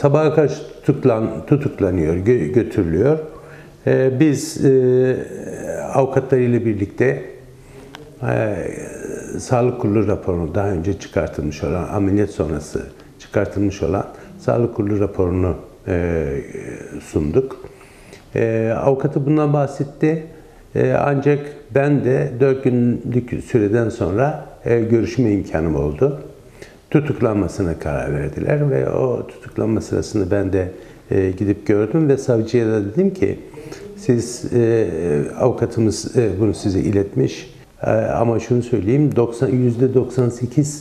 Sabaha karşı tutuklanıyor, götürülüyor. Biz avukatlarıyla birlikte Sağlık Kurulu raporunu, daha önce çıkartılmış olan, ameliyat sonrası çıkartılmış olan Sağlık Kurulu raporunu sunduk. Avukatı bundan bahsetti. Ancak ben de 4 günlük süreden sonra görüşme imkanım oldu. Tutuklanmasına karar verdiler ve o tutuklanma sırasında ben de gidip gördüm ve savcıya da dedim ki, siz avukatımız bunu size iletmiş ama şunu söyleyeyim, %98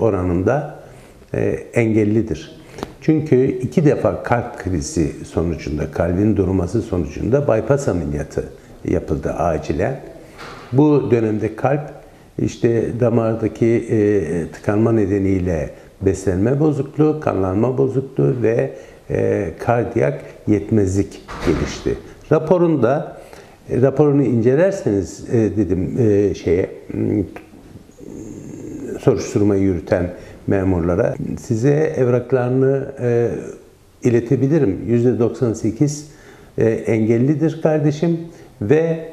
oranında engellidir. Çünkü 2 defa kalp krizi sonucunda, kalbin durması sonucunda bypass ameliyatı yapıldı acilen. Bu dönemde kalp, işte damardaki tıkanma nedeniyle beslenme bozukluğu, kanlanma bozukluğu ve kardiyak yetmezlik gelişti. Raporunu incelerseniz dedim soruşturmayı yürüten memurlara, size evraklarını iletebilirim. %98 engellidir kardeşim ve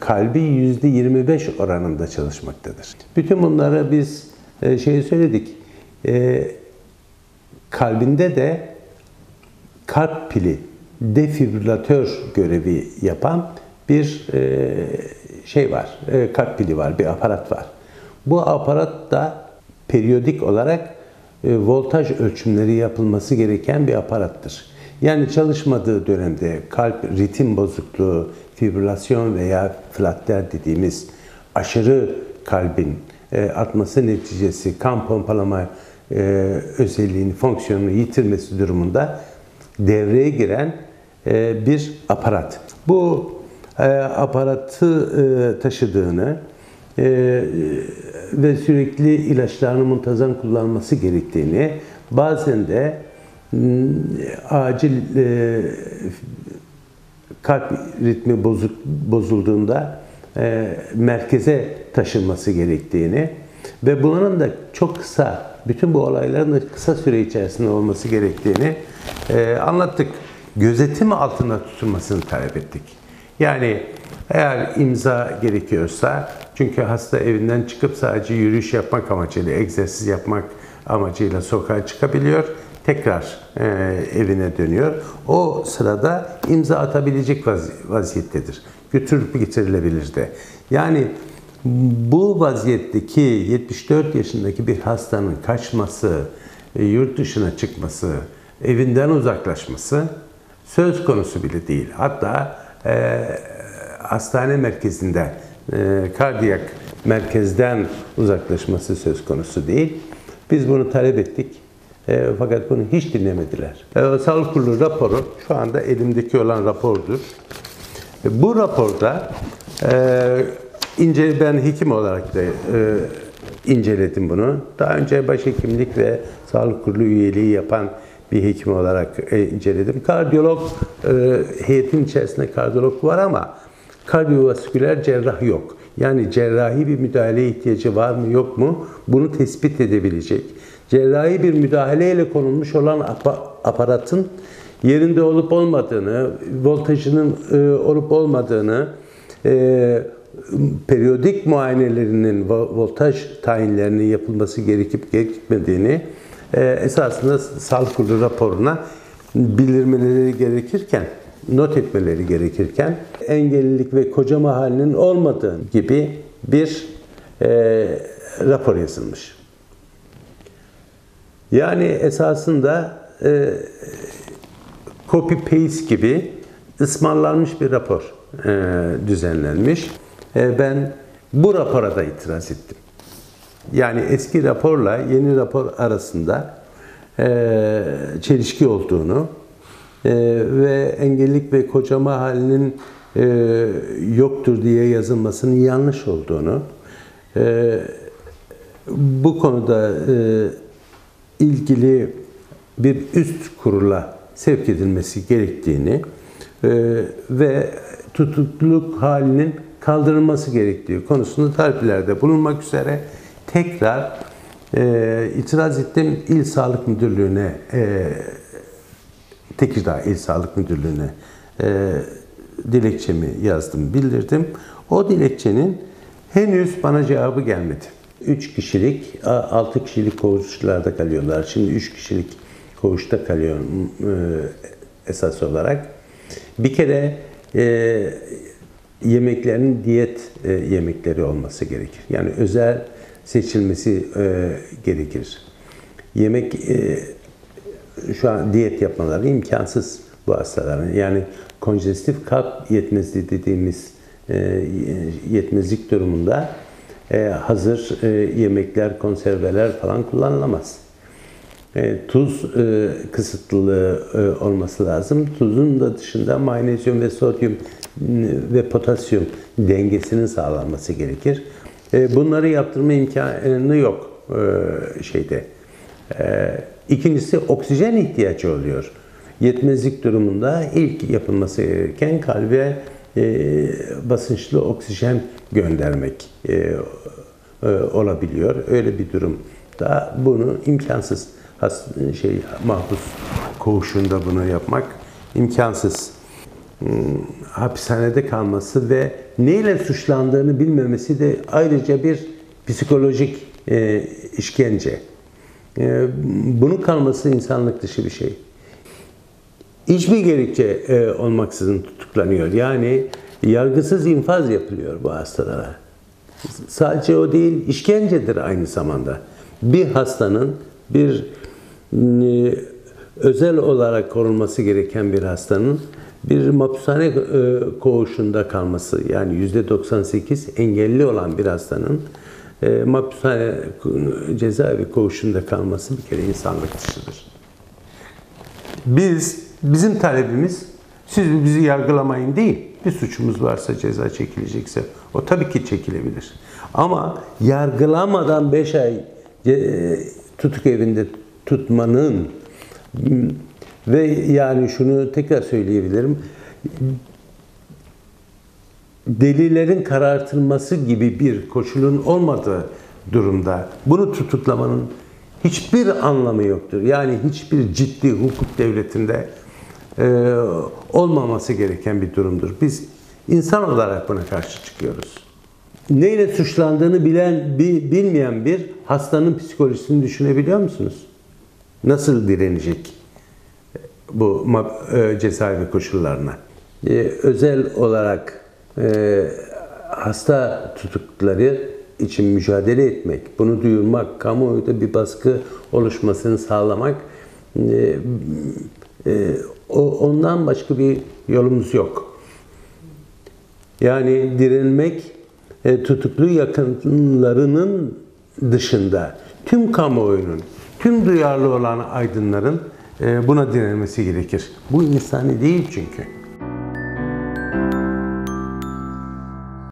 kalbi %25 oranında çalışmaktadır. Bütün bunlara biz söyledik. Kalbinde de kalp pili, defibrilatör görevi yapan bir var. Kalp pili var, bir aparat var. Bu aparat da periyodik olarak voltaj ölçümleri yapılması gereken bir aparattır. Yani çalışmadığı dönemde kalp ritim bozukluğu, fibrilasyon veya flatter dediğimiz aşırı kalbin atması neticesi kan pompalama özelliğini, fonksiyonunu yitirmesi durumunda devreye giren bir aparat. Bu aparatı taşıdığını ve sürekli ilaçlarını muntazam kullanması gerektiğini, bazen de acil kalp ritmi bozulduğunda merkeze taşınması gerektiğini ve bunların da çok kısa, bütün bu olayların da kısa süre içerisinde olması gerektiğini anlattık. Gözetim altında tutulmasını talep ettik. Yani eğer imza gerekiyorsa, çünkü hasta evinden çıkıp sadece yürüyüş yapmak amacıyla, egzersiz yapmak amacıyla sokağa çıkabiliyor. Tekrar evine dönüyor. O sırada imza atabilecek vaziyettedir. Götürüp getirilebilir de. Yani bu vaziyetteki 74 yaşındaki bir hastanın kaçması, yurt dışına çıkması, evinden uzaklaşması söz konusu bile değil. Hatta hastane merkezinden, kardiyak merkezden uzaklaşması söz konusu değil. Biz bunu talep ettik. Fakat bunu hiç dinlemediler. Sağlık Kurulu raporu şu anda elimdeki olan rapordur. Bu raporda ben hekim olarak da inceledim bunu. Daha önce başhekimlik ve Sağlık Kurulu üyeliği yapan bir hekim olarak inceledim. Kardiyolog, heyetin içerisinde kardiyolog var ama kardiyovasküler cerrah yok. Yani cerrahi bir müdahaleye ihtiyacı var mı yok mu bunu tespit edebilecek. Cerrahi bir müdahaleyle konulmuş olan aparatın yerinde olup olmadığını, voltajının olup olmadığını, periyodik muayenelerinin voltaj tayinlerinin yapılması gerekip gerekmediğini esasında Sağlık Kurulu raporuna bildirmeleri gerekirken, not etmeleri gerekirken, engellilik ve kocama halinin olmadığı gibi bir rapor yazılmış. Yani esasında copy paste gibi ısmarlanmış bir rapor düzenlenmiş. Ben bu rapora da itiraz ettim. Yani eski raporla yeni rapor arasında çelişki olduğunu ve engellilik ve kocama halinin yoktur diye yazılmasının yanlış olduğunu, bu konuda ilgili bir üst kurula sevk edilmesi gerektiğini ve tutukluluk halinin kaldırılması gerektiği konusunda taleplerde bulunmak üzere tekrar İtiraz ettim. İl Sağlık Müdürlüğü'ne, Tekirdağ İl Sağlık Müdürlüğü'ne dilekçemi yazdım, bildirdim. O dilekçenin henüz bana cevabı gelmedi. 3 kişilik, 6 kişilik koğuşlarda kalıyorlar. Şimdi 3 kişilik koğuşta kalıyorum esas olarak. Bir kere yemeklerin diyet yemekleri olması gerekir. Yani özel seçilmesi gerekir. Yemek, şu an diyet yapmaları imkansız bu hastaların. Yani konjestif kalp yetmezliği dediğimiz yetmezlik durumunda hazır yemekler, konserveler falan kullanılamaz. Tuz kısıtlılığı olması lazım. Tuzun da dışında magnezyum ve sodyum ve potasyum dengesinin sağlanması gerekir. Bunları yaptırma imkanı yok şeyde. İkincisi oksijen ihtiyacı oluyor. Yetmezlik durumunda ilk yapılması gereken kalbe basınçlı oksijen göndermek olabiliyor. Öyle bir durumda bunu imkansız. Mahpus koğuşunda bunu yapmak imkansız. Hapishanede kalması ve neyle suçlandığını bilmemesi de ayrıca bir psikolojik işkence. Bunun kalması insanlık dışı bir şey. Hiçbir gerekçe olmaksızın tutuklanıyor. Yani yargısız infaz yapılıyor bu hastalara. Sadece o değil, işkencedir aynı zamanda. Bir hastanın, bir özel olarak korunması gereken bir hastanın bir mahpushane koğuşunda kalması, yani %98 engelli olan bir hastanın mahpushane cezaevi koğuşunda kalması bir kere insanlık dışıdır. Bizim talebimiz, siz bizi yargılamayın değil. Bir suçumuz varsa, ceza çekilecekse o tabii ki çekilebilir. Ama yargılamadan 5 ay tutuk evinde tutmanın ve yani şunu tekrar söyleyebilirim, delillerin karartılması gibi bir koşulun olmadığı durumda bunu tutuklamanın hiçbir anlamı yoktur. Yani hiçbir ciddi hukuk devletinde olmaması gereken bir durumdur. Biz insan olarak buna karşı çıkıyoruz. Neyle suçlandığını bilmeyen bir hastanın psikolojisini düşünebiliyor musunuz? Nasıl direnecek bu cezaevi koşullarına? Özel olarak hasta tutukları için mücadele etmek, bunu duyurmak, kamuoyunda bir baskı oluşmasını sağlamak, ondan başka bir yolumuz yok. Yani direnmek, tutuklu yakınlarının dışında tüm kamuoyunun, tüm duyarlı olan aydınların buna direnmesi gerekir. Bu insani değil çünkü.